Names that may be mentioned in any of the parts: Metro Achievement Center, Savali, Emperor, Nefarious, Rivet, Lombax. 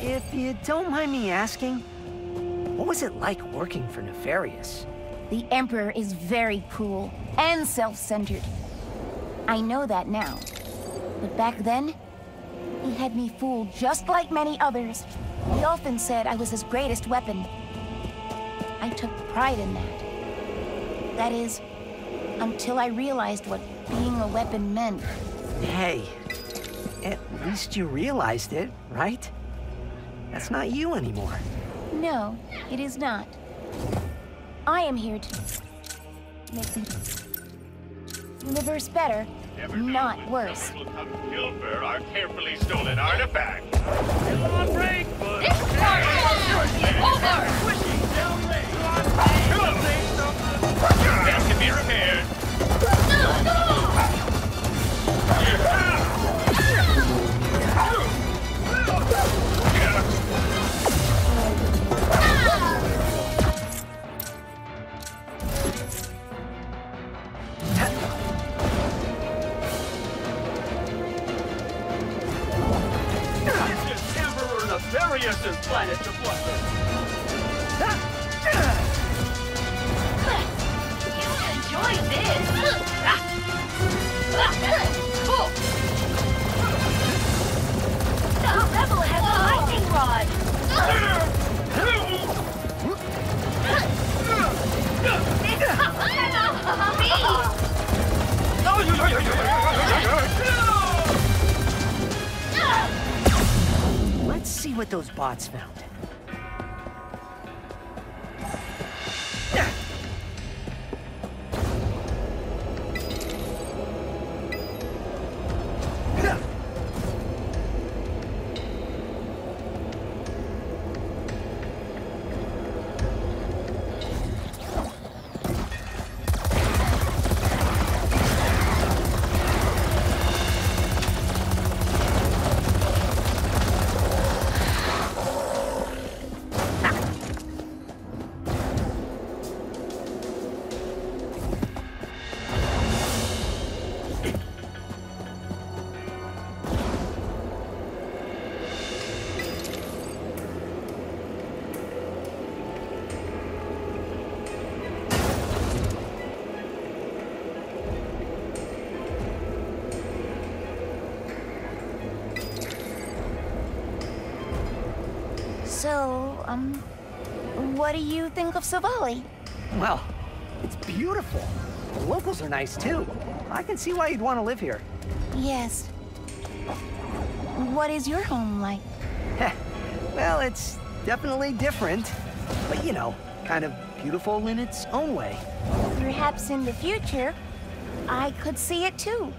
If you don't mind me asking, what was it like working for Nefarious? The Emperor is very cruel and self-centered. I know that now. But back then, he had me fooled just like many others. He often said I was his greatest weapon. I took pride in that. That is, until I realized what being a weapon meant. Hey, at least you realized it, right? That's not you anymore. No, it is not. I am here to make the universe better, not worse. Our carefully stolen artifact. Planet to flutter. You enjoy this? See what those bots found. So, what do you think of Savali? Well, it's beautiful. The locals are nice, too. I can see why you'd want to live here. Yes. What is your home like? Well, it's definitely different. But, you know, kind of beautiful in its own way. Perhaps in the future, I could see it, too.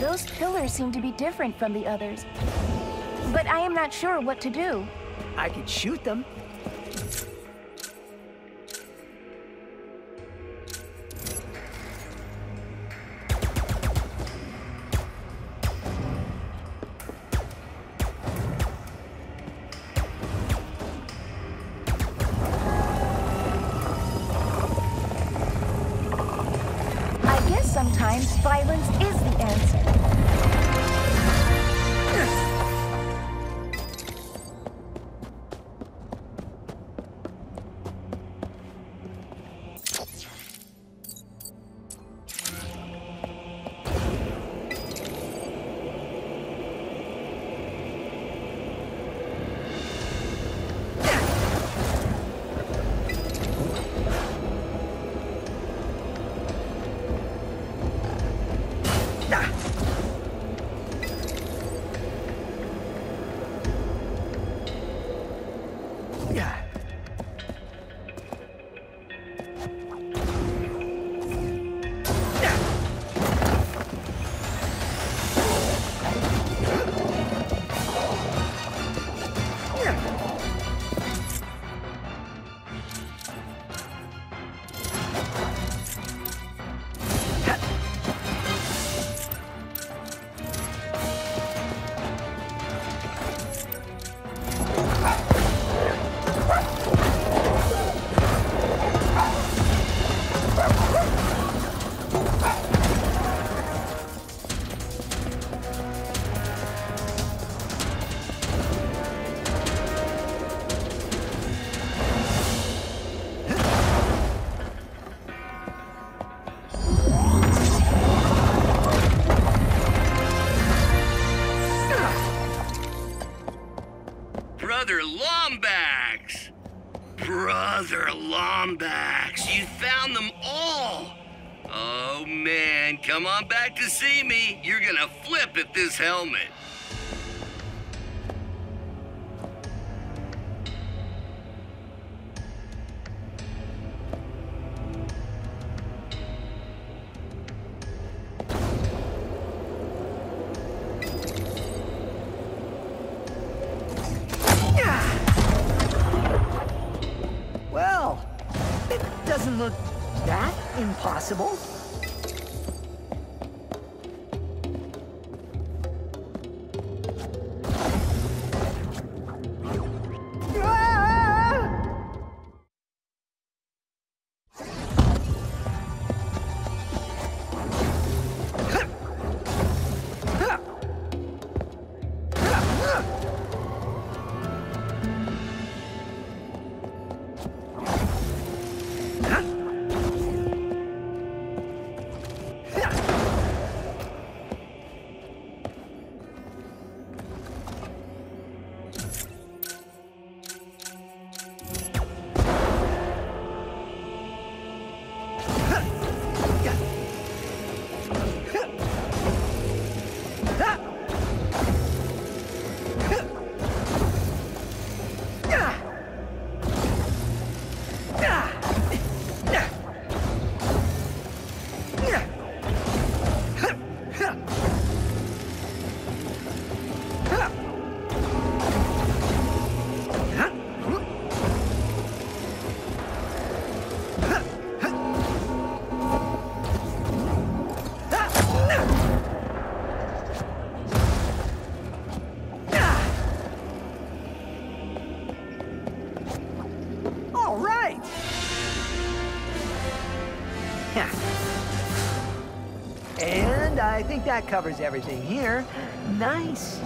Those pillars seem to be different from the others, but I am not sure what to do. I could shoot them. I guess sometimes violence is the answer. Brother Lombax, you found them all! Oh man, come on back to see me. You're gonna flip at this helmet. Look that impossible? Huh! And I think that covers everything here. Nice.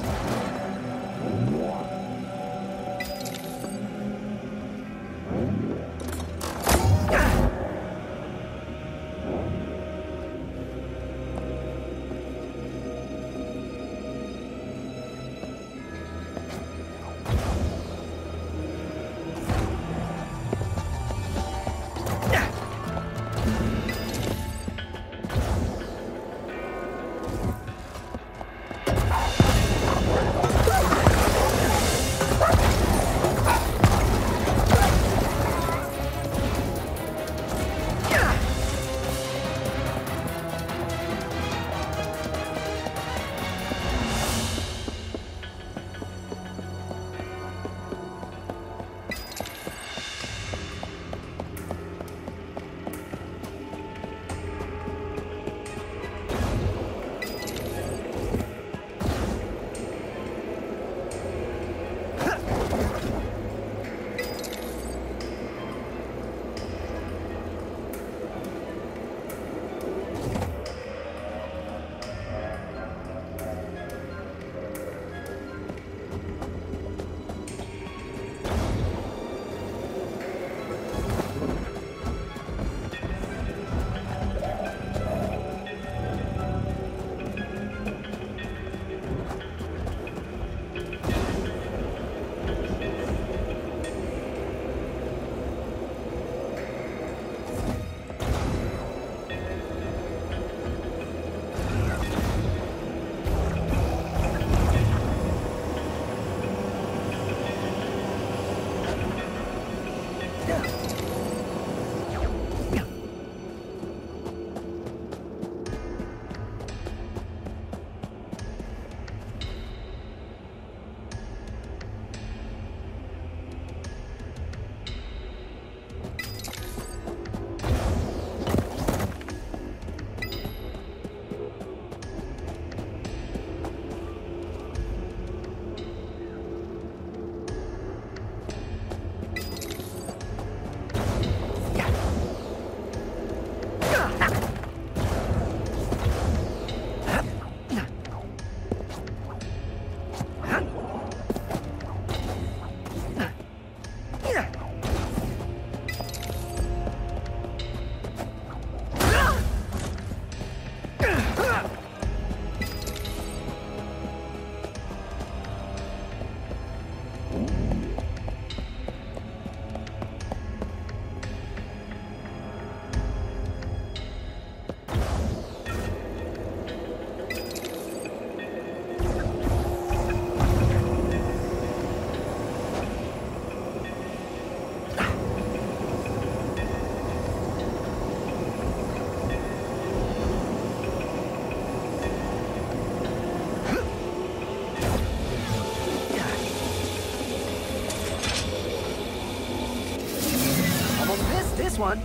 One.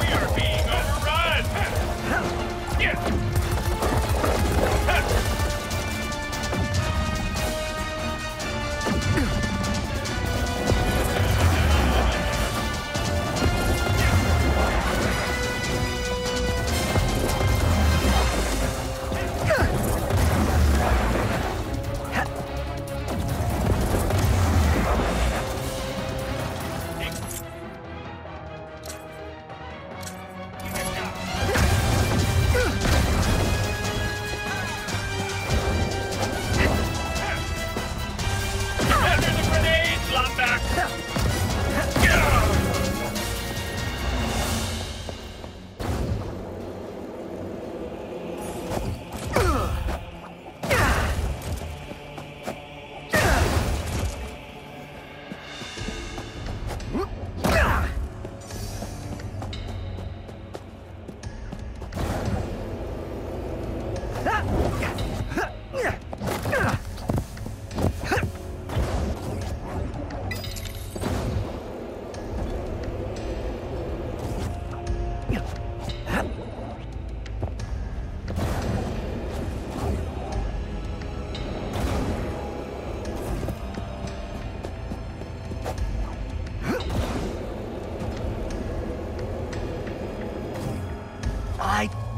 We are being overrun!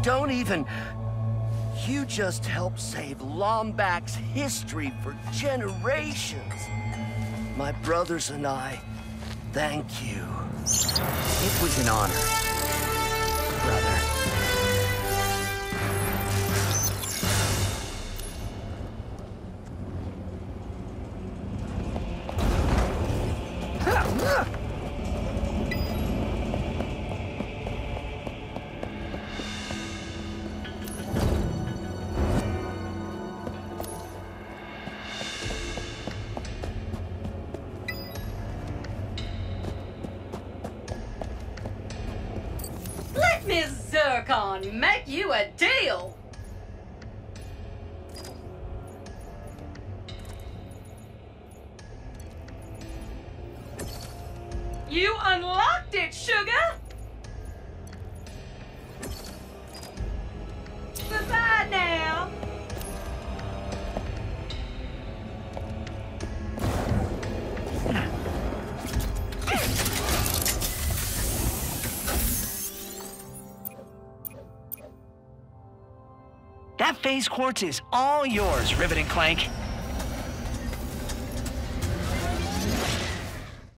don't even... You just helped save Lombax's history for generations. My brothers and I, thank you. It was an honor, brother. Make you a deal! You unlocked it, sugar! Goodbye now! That phase quartz is all yours, Rivet and Clank.